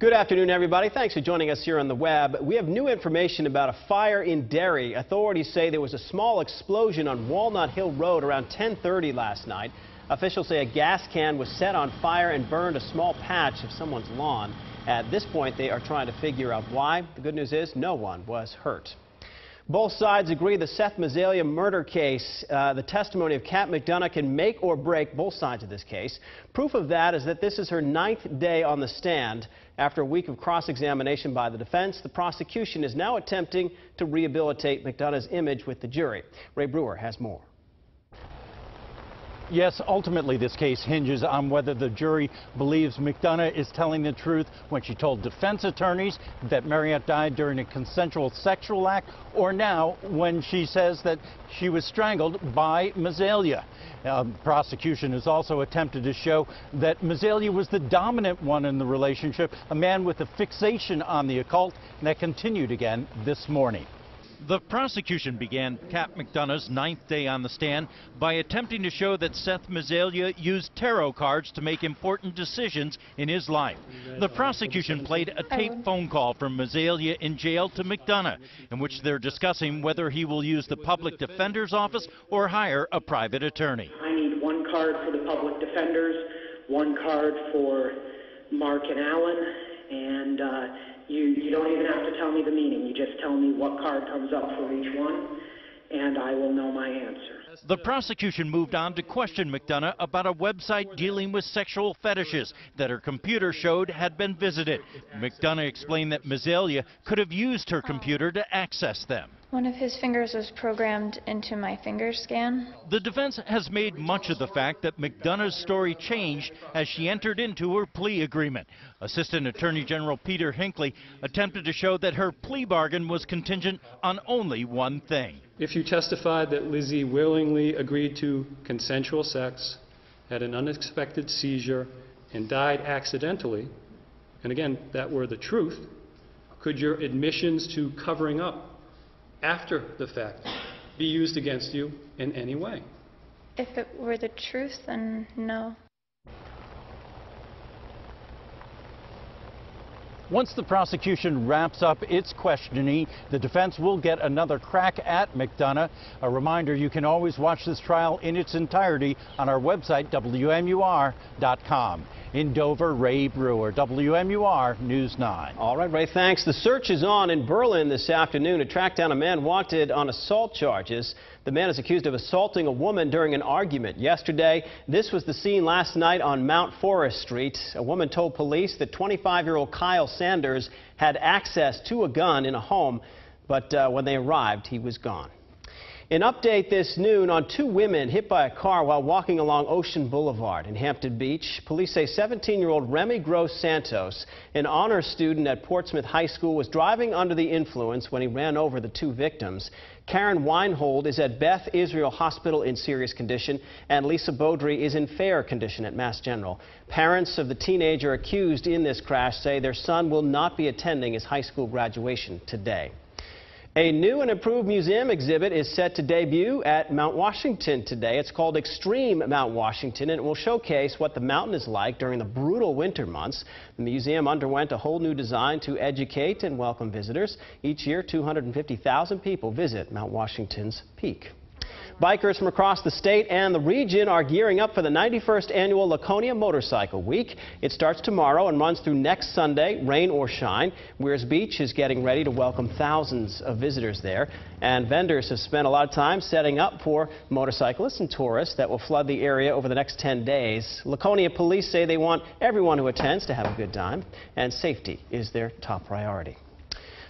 Good afternoon, everybody. Thanks for joining us here on the web. We have new information about a fire in Derry. Authorities say there was a small explosion on Walnut Hill Road around 10:30 last night. Officials say a gas can was set on fire and burned a small patch of someone's lawn. At this point, they are trying to figure out why. The good news is no one was hurt. Both sides agree the Seth Mazzaglia murder case, the testimony of Kat McDonough can make or break both sides of this case. Proof of that is that this is her 9th day on the stand. After a week of cross-examination by the defense, the prosecution is now attempting to rehabilitate McDonough's image with the jury. Ray Brewer has more. Yes, ultimately this case hinges on whether the jury believes McDonough is telling the truth when she told defense attorneys that Marriott died during a consensual sexual act, or now when she says that she was strangled by Mazzaglia. Prosecution has also attempted to show that Mazzaglia was the dominant one in the relationship, a man with a fixation on the occult, and that continued again this morning. The prosecution began Kat McDonough's 9th day on the stand by attempting to show that Seth Mazzaglia used tarot cards to make important decisions in his life. The prosecution played a taped phone call from Mazzaglia in jail to McDonough, in which they're discussing whether he will use the public defender's office or hire a private attorney. I need one card for the public defenders, one card for Mark and Alan, and You don't even have to tell me the meaning. You just tell me what card comes up for each one, and I will know my answer. The prosecution moved on to question McDonough about a website dealing with sexual fetishes that her computer showed had been visited. McDonough explained that Mazzaglia could have used her computer to access them. One of his fingers was programmed into my finger scan. The defense has made much of the fact that McDonough's story changed as she entered into her plea agreement. Assistant Attorney General Peter Hinckley attempted to show that her plea bargain was contingent on only one thing. If you testified that Lizzi willingly agreed to consensual sex, had an unexpected seizure, and died accidentally, and again, that were the truth, could your admissions to covering up after the fact be used against you in any way? If it were the truth, then no. Once the prosecution wraps up its questioning, the defense will get another crack at McDonough. A reminder, you can always watch this trial in its entirety on our website, WMUR.com. In Dover, Ray Brewer, WMUR News 9. All right, Ray, thanks. The search is on in Berlin this afternoon to track down a man wanted on assault charges. The man is accused of assaulting a woman during an argument yesterday. This was the scene last night on Mount Forest Street. A woman told police that 25-year-old Kyle Sanders had access to a gun in a home, but when they arrived, he was gone. An update this noon on two women hit by a car while walking along Ocean Boulevard in Hampton Beach. Police say 17-year-old Remi Gross-Santos, an honors student at Portsmouth High School, was driving under the influence when he ran over the two victims. Karen Weinhold is at Beth Israel Hospital in serious condition, and Lisa Beaudry is in fair condition at Mass General. Parents of the teenager accused in this crash say their son will not be attending his high school graduation today. A new and improved museum exhibit is set to debut at Mount Washington today. It's called Extreme Mount Washington, and it will showcase what the mountain is like during the brutal winter months. The museum underwent a whole new design to educate and welcome visitors. Each year, 250,000 people visit Mount Washington's peak. Bikers from across the state and the region are gearing up for the 91st annual Laconia Motorcycle Week. It starts tomorrow and runs through next Sunday, rain or shine. Weirs Beach is getting ready to welcome thousands of visitors there. And vendors have spent a lot of time setting up for motorcyclists and tourists that will flood the area over the next 10 days. Laconia police say they want everyone who attends to have a good time, and safety is their top priority.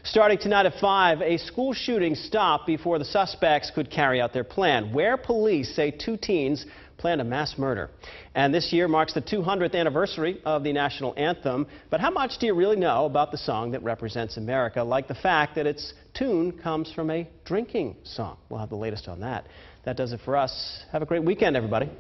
Starting tonight at 5, a school shooting stopped before the suspects could carry out their plan, where police say two teens planned a mass murder. And this year marks the 200th anniversary of the national anthem. But how much do you really know about the song that represents America, like the fact that its tune comes from a drinking song? We'll have the latest on that. That does it for us. Have a great weekend, everybody.